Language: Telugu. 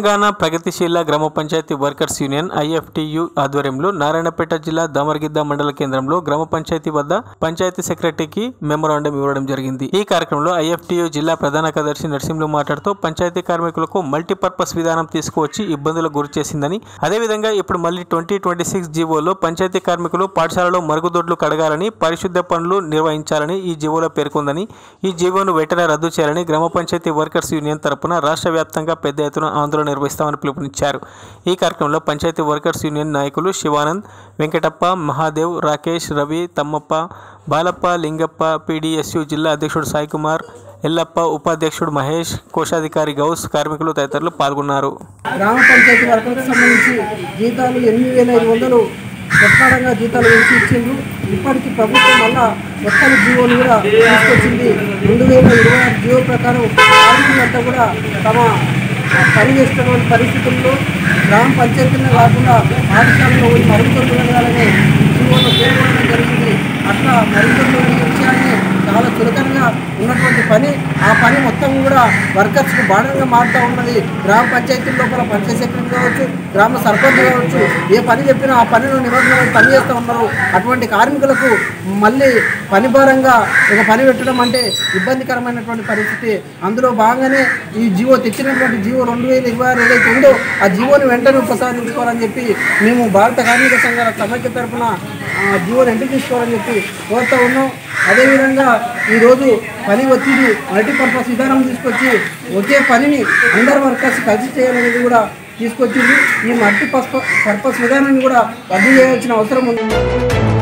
తెలంగాణ ప్రగతిశీల గ్రామ పంచాయతీ వర్కర్స్ యూనియన్ IFTU ఆధ్వర్యంలో నారాయణపేట జిల్లా దమరగిద్దా మండల కేంద్రంలో గ్రామ పంచాయతీ వద్ద పంచాయతీ సెక్రటరీకి మెమోరాండం ఇవ్వడం జరిగింది। ఈ కార్యక్రమంలో IFTU జిల్లా ప్రధాన కార్యదర్శి నరసిమ్హలు మాట్లాడుతూ పంచాయతీ కార్మికులకు మల్టీపర్పస్ విధానం తీసుకువచ్చి ఇబ్బందులకు గురి చేసిందని, అదే విధంగా ఇప్పుడు మళ్ళీ 2026 జీవోలో పంచాయతీ కార్మికులు పాఠశాలలో మరుగుదొడ్లు కడగాలని, పరిశుద్ధ పనులు నిర్వహించాలని ఈ జీవోలో పేర్కొందని, ఈ జీవోను వెంటనే రద్దు చేయాలని గ్రామ పంచాయతీ వర్కర్స్ యూనియన్ తరపున రాష్ట్ర వ్యాప్తంగా పెద్ద ఎత్తున ఆందోళన నిర్వహిస్తామని పిలుపునిచ్చారు। ఈ కార్యక్రమంలో పంచాయతీ వర్కర్స్ యూనియన్ నాయకులు శివానంద్, వెంకటప్పా, మహాదేవ్, రాకేష్, రవి, తమ్మపా, బాలపా, लिंगपा, PDSU జిల్లా అధ్యక్షుడు సాయి కుమార్, एल्लापा उपाध्यक्षुड़ महेश, कोशाधिकारी गौस कार्मिकुलु तदितरुलु పాల్గొన్నారు। గ్రామ పంచాయతీ వర్కర్స్ సంబంధించి జీతాలు 8500 ప్రకారంగా జీతాలు ఇచ్చిండ్రు। ఇప్పటికి ప్రభుత్వం మళ్ళా ఒక్కరి జీవోను కూడా తీసుకొచ్చింది। 2026 జీవో ప్రకారం కార్మికులంతా కూడా తమ పని చేస్తున్న పరిస్థితుల్లో గ్రామ పంచాయతీలో కాకుండా పాఠశాలలో మరుగుదొడ్లు కడగాలనే జీవోను పేర్కొనడం జరిగింది। అట్లా మరుగుదొడ్లు విషయాన్ని చాలా చులకనగా ఉన్నటువంటి పని, ఆ పని మొత్తం కూడా వర్కర్స్కు బాధగా మారుతూ ఉన్నది। గ్రామ పంచాయతీ లోపల పంచాయతీ సెక్రటరీ కావచ్చు, గ్రామ సర్పంచ్ కావచ్చు, ఏ పని చెప్పినా ఆ పనిలో నిమగ్నమై పనిచేస్తూ ఉన్నారు। అటువంటి కార్మికులకు మళ్ళీ పని భారంగా ఒక పని పెట్టడం అంటే ఇబ్బందికరమైనటువంటి పరిస్థితి। అందులో భాగంగానే ఈ జీవో తెచ్చినటువంటి జీవో 2026 ఏదైతే ఉందో ఆ జీవోని వెంటనే ఉపసంహరించుకోవాలని చెప్పి మేము భారత కార్మిక సంఘాల సమైక్య తరఫున జీవోని ఎంటర్ తీసుకోవాలని చెప్పి కోరుతూ ఉన్నాం। అదేవిధంగా ఈరోజు పని ఒత్తిడి మల్టీపర్పస్ విధానం తీసుకొచ్చి ఒకే పనిని అండర్ వర్కర్స్ కలిసి చేయాలనేది కూడా తీసుకొచ్చింది। ఈ మల్టీపర్పస్ విధానాన్ని కూడా రద్దు చేయాల్సిన అవసరం ఉంది।